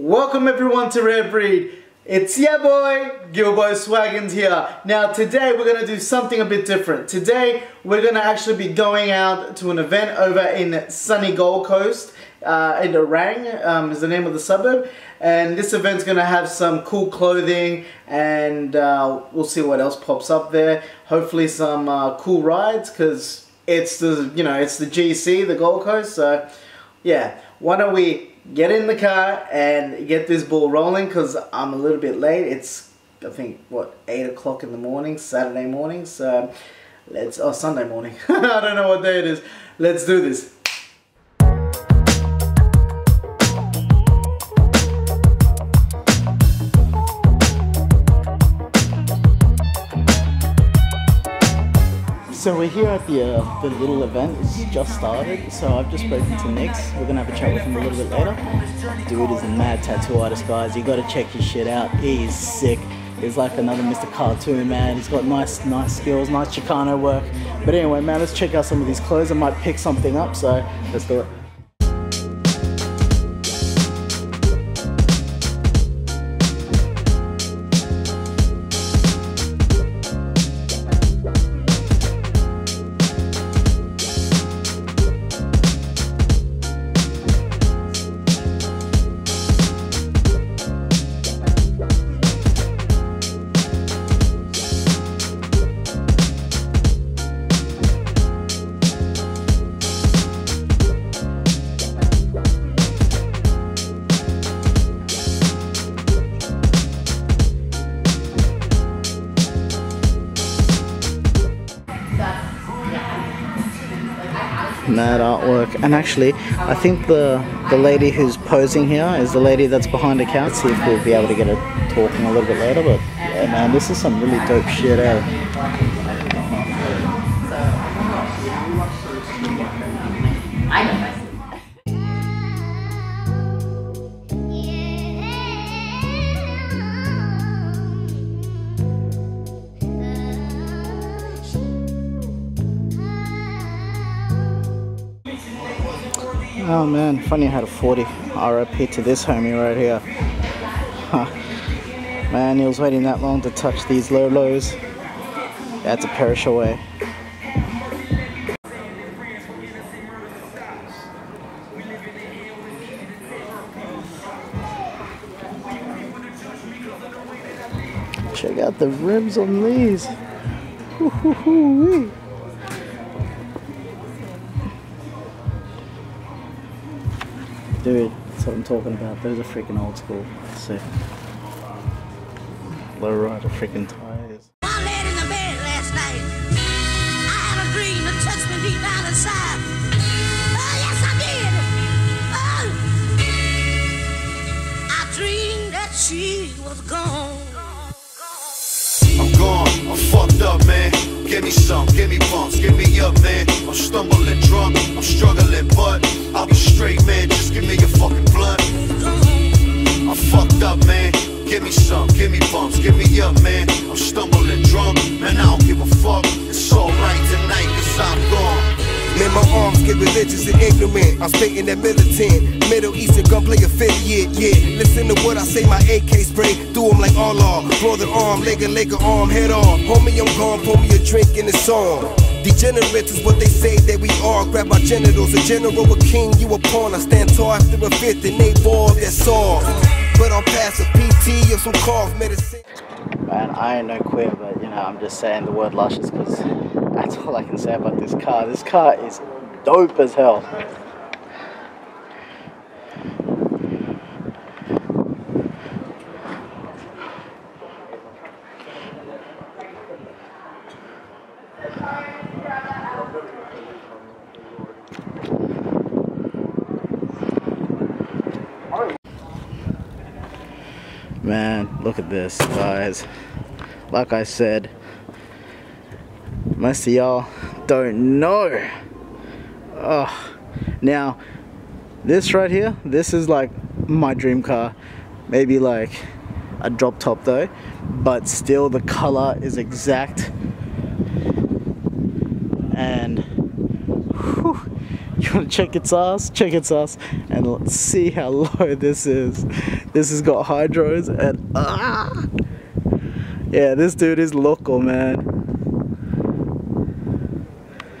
Welcome everyone to Rare Breed. It's your boy, Gilbo Swagins here. Now today we're going to do something a bit different. Today we're going to actually be going out to an event over in sunny Gold Coast in Orang is the name of the suburb. And this event's going to have some cool clothing and we'll see what else pops up there. Hopefully some cool rides because it's the, you know, it's the GC, the Gold Coast. So yeah, why don't we get in the car and get this ball rolling because I'm a little bit late. It's, I think, what, 8 o'clock in the morning, Saturday morning, so let's, oh, Sunday morning. I don't know what day it is. Let's do this. So we're here at the little event. It's just started, so I've just spoken to Nixx. We're gonna have a chat with him a little bit later. Dude is a mad tattoo artist, guys. You gotta check his shit out. He is sick. He's like another Mr. Cartoon, man. He's got nice skills, nice Chicano work. But anyway, man, let's check out some of these clothes. I might pick something up, so let's do it. Mad artwork, and actually I think the lady who's posing here is the lady that's behind the couch. See if we'll be able to get her talking a little bit later, but yeah man, this is some really dope shit out. Oh man, funny I had a 40. RIP to this homie right here. Huh. Man, he was waiting that long to touch these lolos. That's a perish away. Check out the rims on these. Woo-hoo-hoo-wee. Dude, that's what I'm talking about. Those are freaking old school. Sick. Low rider freaking tires. I laid in the bed last night. I had a dream that touched me deep down inside. Oh, yes, I did. Oh. I dreamed that she was gone. I'm gone. I'm fucked up, man. Give me some, give me bumps, give me up, man. I'm stumbling drunk, I'm struggling, but I'll be straight, man. Just give me your fucking blunt. I'm fucked up, man. Give me some, give me bumps, give me up, man. I'm stumbling drunk, man. I don't give a fuck. It's alright tonight, cause I'm gone. Man, my arms get religious and ignorant. I'm straight in that militant, Middle Eastern gunplay affiliate, yeah. Listen to what I say, my AK spray through them like Allah. Blow the arm, leg a arm, head off. Homie, I'm gone, pour me a drink and a song. Degenerates is what they say that we are. Grab our genitals, a general, a king, you a pawn. I stand tall after a fifth and they ball, that's all. But I'll pass a PT or some cough medicine. Man, I ain't no queer, but you know, I'm just saying the word luscious because that's all I can say about this car. This car is dope as hell. Man, look at this, guys. Like I said, most of y'all don't know. Oh, now This right here, this is like my dream car. Maybe like a drop top though, but still the color is exact. And whew, you want to check its ass, and let's see how low this is. This has got hydros and yeah, this dude is local, man.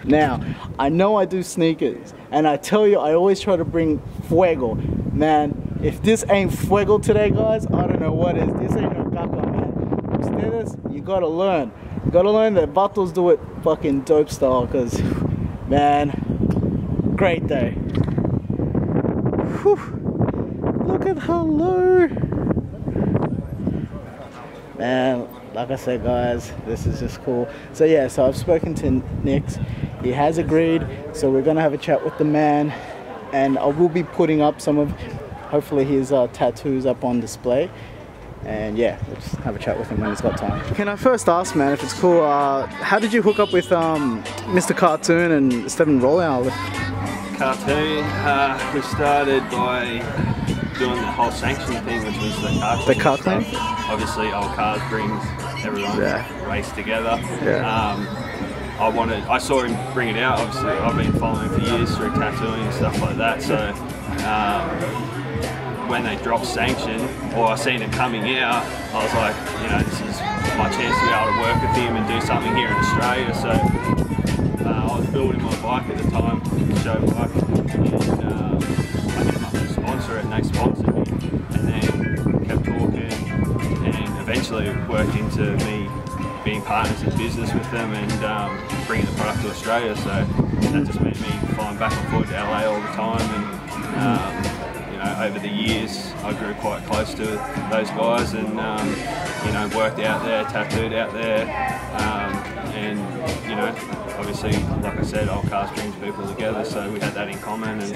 Now, I know I do sneakers, and I tell you, I always try to bring fuego. Man, if this ain't fuego today, guys, I don't know what is. This ain't no caca, man. Ustedes, you gotta learn. You gotta learn that vatos do it fucking dope style, because, man, great day. Whew. Look at how low. Man, like I said, guys, this is just cool. So, yeah, so I've spoken to Nixx. He has agreed, so we're gonna have a chat with the man, and I will be putting up some of, hopefully, his tattoos up on display. And yeah, we'll just have a chat with him when he's got time. Can I first ask, man, if it's cool, how did you hook up with Mr. Cartoon and Esteban Oriol? Cartoon, we started by doing the whole sanction thing, which was the car thing. The car thing? Obviously, old cars brings everyone race together. Yeah. I saw him bring it out. Obviously, I've been following him for years through tattooing and stuff like that. So when they dropped Sanction, or I seen it coming out, I was like, you know, this is my chance to be able to work with him and do something here in Australia. So I was building my bike at the time, show bike, and I hit him up to sponsor it, and they sponsored me. And then kept talking, and eventually worked into me being partners in business with them and bringing the product to Australia. So that just meant me flying back and forth to LA all the time, and you know, over the years I grew quite close to those guys, and you know, worked out there, tattooed out there, and you know, obviously, like I said, old cars brings people together, so we had that in common, and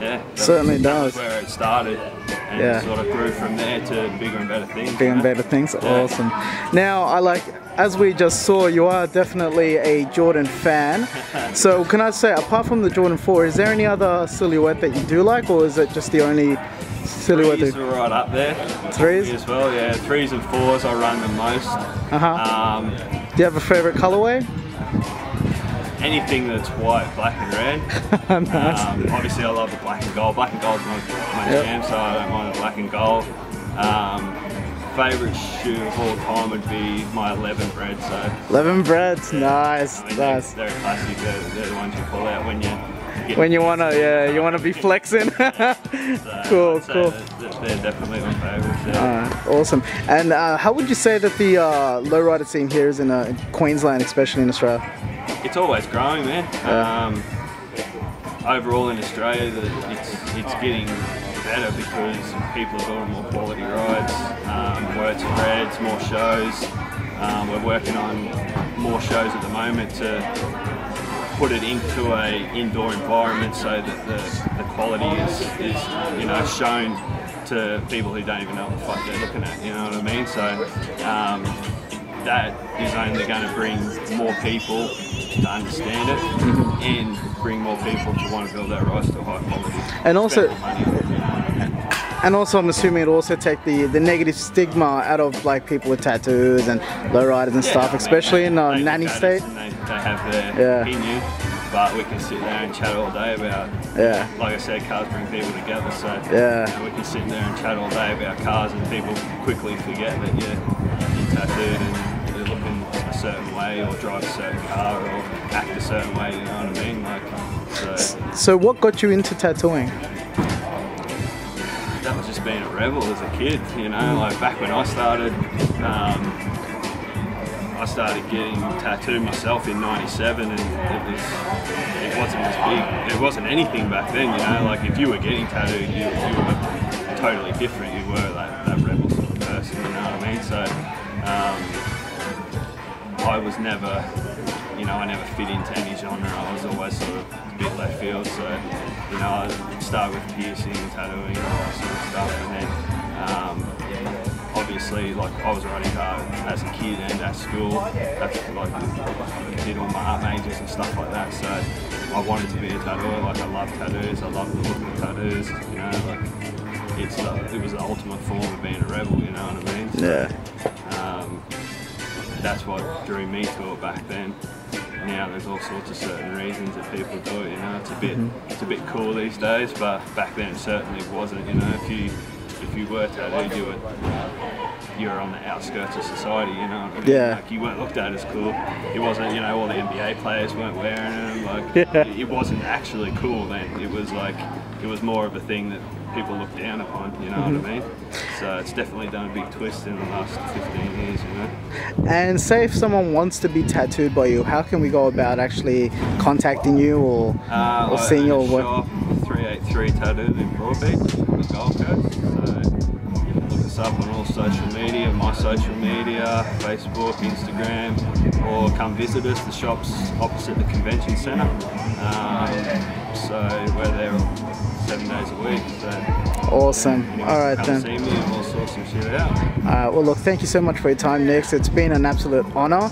yeah, that was where it started. And yeah, sort of grew from there to bigger and better things. Bigger and better things, yeah. Awesome. Now, as we just saw, you are definitely a Jordan fan. So can I say, apart from the Jordan 4, is there any other silhouette that you do like, or is it just the only silhouette? Threes are right up there. Threes? As well, yeah. Threes and fours I run the most. Do you have a favourite colourway? Anything that's white, black and red. Nice. Obviously I love the black and gold. Black and gold's my jam, so I don't mind the black and gold. Favourite shoe of all time would be my 11 bread. So 11 breads, yeah. Nice, I mean, nice. They're classic. They're the ones you pull out when you wanna, yeah, you wanna be flexing. So cool, cool. They're definitely my favourites. Yeah. Awesome. And how would you say that the lowrider scene here is in Queensland, especially in Australia? It's always growing, man. Overall in Australia, it's getting better because people are doing more quality rides, more spreads, more shows. We're working on more shows at the moment to put it into an indoor environment so that the quality is, you know, shown to people who don't even know what the fuck they're looking at. You know what I mean? So that is only going to bring more people to understand it and bring more people to want to build that rice to high quality. And also, I'm assuming it also take the negative stigma out of like people with tattoos and lowriders and stuff, especially in nanny state. They have their opinion, but we can sit there and chat all day about, like I said, cars bring people together, so you know, we can sit there and chat all day about cars and people quickly forget that you're tattooed and looking a certain way, or drive a certain car, or act a certain way, you know what I mean? Like, so what got you into tattooing? That was just being a rebel as a kid, you know, like back when I started getting tattooed myself in '97, and it wasn't as big, it wasn't anything back then, you know, like if you were getting tattooed, you were totally different, you were like that rebel sort of person, you know what I mean? So, I was never, you know, I never fit into any genre. I was always sort of a bit left field. So, you know, I started with piercing, tattooing, all that sort of stuff. And then, obviously, like, I was riding cars as a kid and at school. That's like, I did all my art majors and stuff like that. So, I wanted to be a tattooer. Like, I love tattoos, I love the look of tattoos, you know, like, it's it was the ultimate form of being a rebel, you know what I mean? So, yeah. That's what drew me to it back then. Now there's all sorts of certain reasons that people do it, you know, it's a bit it's a bit cool these days, but back then it certainly wasn't, you know, if you were tattooed, you would you're on the outskirts of society, you know. Yeah. Like, you weren't looked at as cool. It wasn't, you know, all the NBA players weren't wearing them. Like, it wasn't actually cool then. It was like, it was more of a thing that people looked down upon, you know what I mean? So it's definitely done a big twist in the last 15 years, you know. And say if someone wants to be tattooed by you, how can we go about actually contacting you or like seeing your work? 383 Tattooed in Broadbeach on the Gold Coast. So, up on all social media, my social media, Facebook, Instagram, or come visit us. The shop's opposite the convention centre, so we're there 7 days a week. So, awesome. Yeah, all right, then. See me and we'll sort some shit out. Well, look, thank you so much for your time, Nixx. It's been an absolute honour.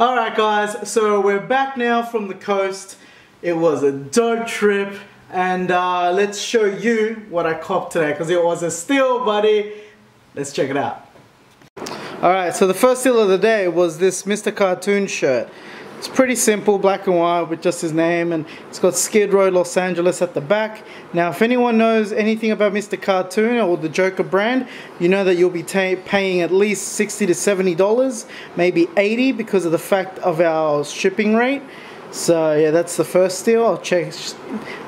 All right, guys. So we're back now from the coast. It was a dope trip. And let's show you what I copped today, because it was a steal, buddy. Let's check it out. Alright, so the first steal of the day was this Mr. Cartoon shirt. It's pretty simple, black and white with just his name, and it's got Skid Row, Los Angeles at the back. Now, if anyone knows anything about Mr. Cartoon or the Joker brand, you know that you'll be paying at least $60 to $70, maybe $80 because of the fact of our shipping rate. So yeah, that's the first steal.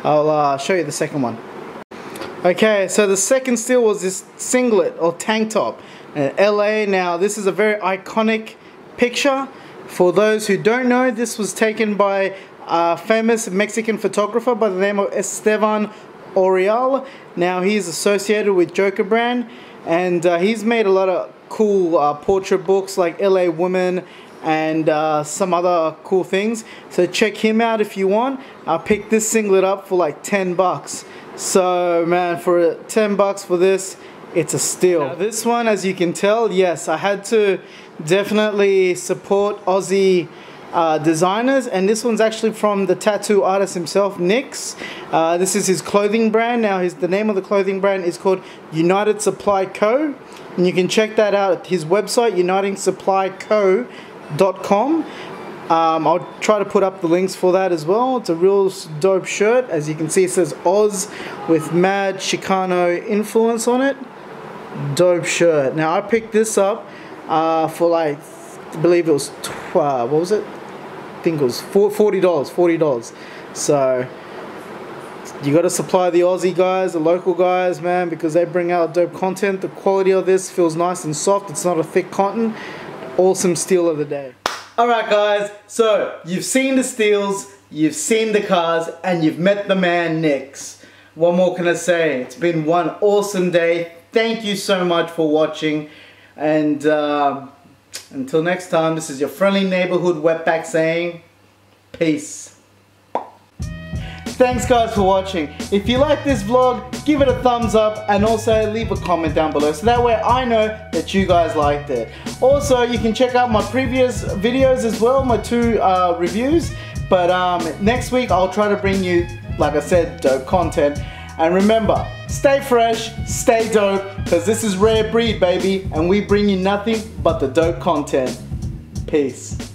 I'll show you the second one. Okay, so the second steal was this singlet or tank top in LA. Now this is a very iconic picture. For those who don't know, this was taken by a famous Mexican photographer by the name of Esteban Oriol. Now he's associated with Joker Brand, and he's made a lot of cool portrait books like LA Woman and some other cool things, so check him out if you want. I picked this singlet up for like 10 bucks, so man, for 10 bucks for this, it's a steal. Now, this one, as you can tell, yes, I had to definitely support Aussie designers, and this one's actually from the tattoo artist himself, Nixx. This is his clothing brand. Now the name of the clothing brand is called United Supply Co, and you can check that out at his website, unitedsupplyco.com. I'll try to put up the links for that as well. It's a real dope shirt. As you can see, it says Oz with mad Chicano influence on it. Dope shirt. Now I picked this up for like, I believe it was $40. So you got to supply the Aussie guys, the local guys, man, because they bring out dope content. The quality of this feels nice and soft. It's not a thick cotton. Awesome steal of the day. Alright guys, so you've seen the steals, you've seen the cars, and you've met the man Nixx. What more can I say? It's been one awesome day. Thank you so much for watching, and until next time, this is your friendly neighborhood wetback saying peace. Thanks guys for watching. If you like this vlog, give it a thumbs up, and also leave a comment down below so that way I know that you guys liked it. Also, you can check out my previous videos as well, my two reviews, but next week I'll try to bring you, like I said, dope content. And remember, stay fresh, stay dope, because this is Rare Breed, baby, and we bring you nothing but the dope content. Peace.